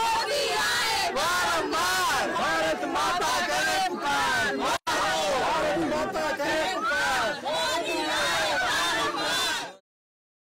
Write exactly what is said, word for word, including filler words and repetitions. rude.